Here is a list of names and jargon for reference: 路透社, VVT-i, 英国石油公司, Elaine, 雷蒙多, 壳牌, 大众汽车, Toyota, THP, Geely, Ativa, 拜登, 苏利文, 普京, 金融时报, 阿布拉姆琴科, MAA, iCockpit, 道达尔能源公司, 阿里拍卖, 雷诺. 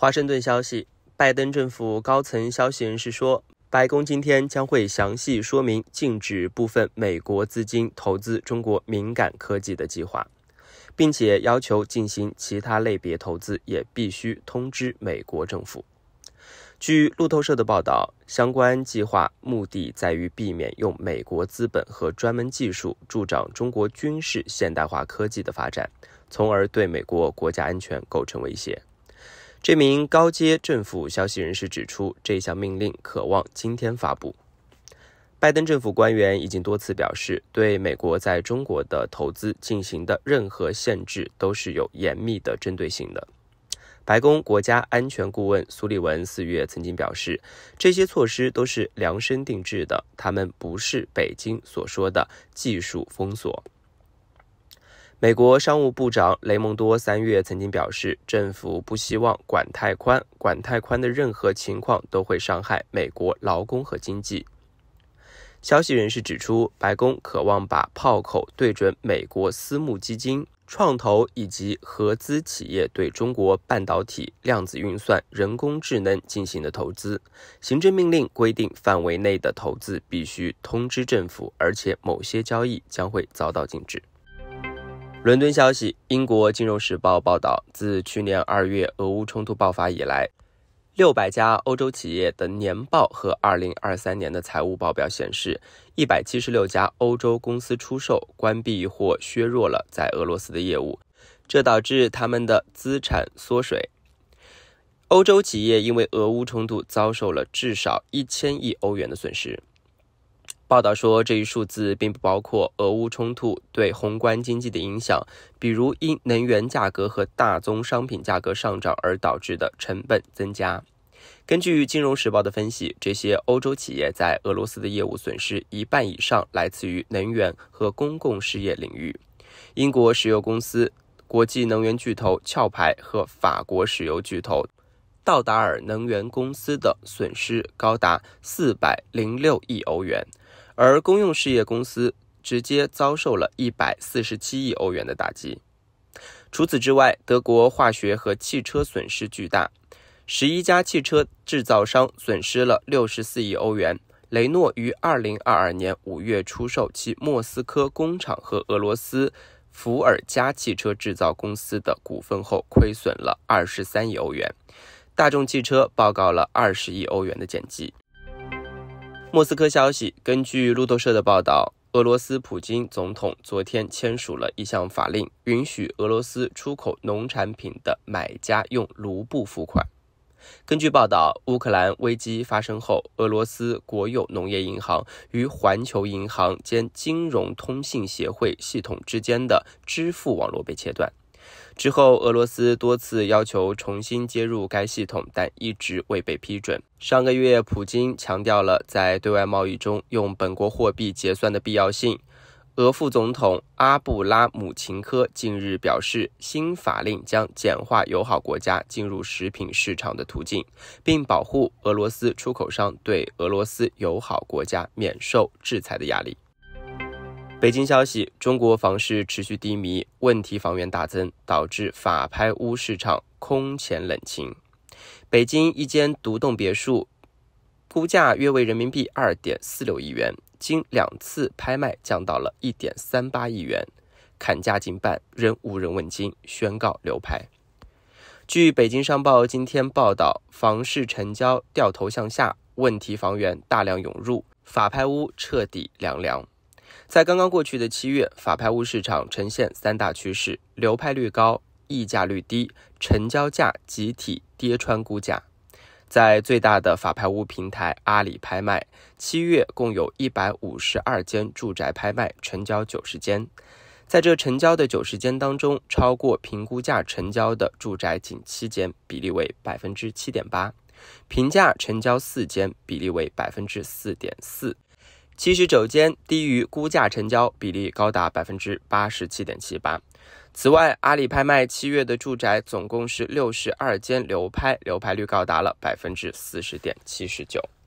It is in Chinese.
华盛顿消息，拜登政府高层消息人士说，白宫今天将会详细说明禁止部分美国资金投资中国敏感科技的计划，并且要求进行其他类别投资也必须通知美国政府。据路透社的报道，相关计划目的在于避免用美国资本和专门技术助长中国军事现代化科技的发展，从而对美国国家安全构成威胁。这名高阶政府消息人士指出，这项命令可望今天发布。拜登政府官员已经多次表示，对美国在中国的投资进行的任何限制都是有严密的针对性的。白宫国家安全顾问苏利文4月曾经表示，这些措施都是量身定制的，他们不是北京所说的技术封锁。美国商务部长雷蒙多3月曾经表示，政府不希望管太宽，管太宽的任何情况都会伤害美国劳工和经济。消息人士指出，白宫渴望把炮口对准美国私募基金、创投以及合资企业对中国半导体、量子运算、人工智能进行的投资。行政命令规定，范围内的投资必须通知政府，而且某些交易将会遭到禁止。伦敦消息，英国金融时报报道，自去年2月俄乌冲突爆发以来，600家欧洲企业的年报和2023年的财务报表显示，176家欧洲公司出售、关闭或削弱了在俄罗斯的业务，这导致他们的资产缩水。欧洲企业因为俄乌冲突遭受了至少1000亿欧元的损失。报道说，这一数字并不包括俄乌冲突对宏观经济的影响，比如因能源价格和大宗商品价格上涨而导致的成本增加。根据金融时报的分析，这些欧洲企业在俄罗斯的业务损失一半以上来自于能源和公共事业领域。英国石油公司、国际能源巨头壳牌和法国石油巨头道达尔能源公司的损失高达406亿欧元。而公用事业公司直接遭受了147亿欧元的打击。除此之外，德国化学和汽车损失巨大，11家汽车制造商损失了64亿欧元。雷诺于2022年5月出售其莫斯科工厂和俄罗斯伏尔加汽车制造公司的股份后，亏损了23亿欧元。大众汽车报告了20亿欧元的减记。莫斯科消息，根据路透社的报道，俄罗斯普京总统昨天签署了一项法令，允许俄罗斯出口农产品的买家用卢布付款。根据报道，乌克兰危机发生后，俄罗斯国有农业银行与环球银行兼金融通信协会系统之间的支付网络被切断。之后，俄罗斯多次要求重新接入该系统，但一直未被批准。上个月，普京强调了在对外贸易中用本国货币结算的必要性。俄副总统阿布拉姆琴科近日表示，新法令将简化友好国家进入食品市场的途径，并保护俄罗斯出口商对俄罗斯友好国家免受制裁的压力。北京消息，中国房市持续低迷，问题房源大增，导致法拍屋市场空前冷清。北京一间独栋别墅估价约为人民币 2.46 亿元，经两次拍卖降到了 1.38 亿元，砍价近半，仍无人问津，宣告流拍。据北京商报今天报道，房市成交掉头向下，问题房源大量涌入，法拍屋彻底凉凉。在刚刚过去的7月，法拍屋市场呈现三大趋势：流拍率高、溢价率低、成交价集体跌穿估价。在最大的法拍屋平台阿里拍卖，7月共有152间住宅拍卖，成交90间。在这成交的90间当中，超过评估价成交的住宅仅7间，比例为 7.8%； 评价成交4间，比例为 4.4%。79间低于估价成交，比例高达 87.78%。 此外，阿里拍卖7月的住宅总共是62间流拍，流拍率高达了 40.79%。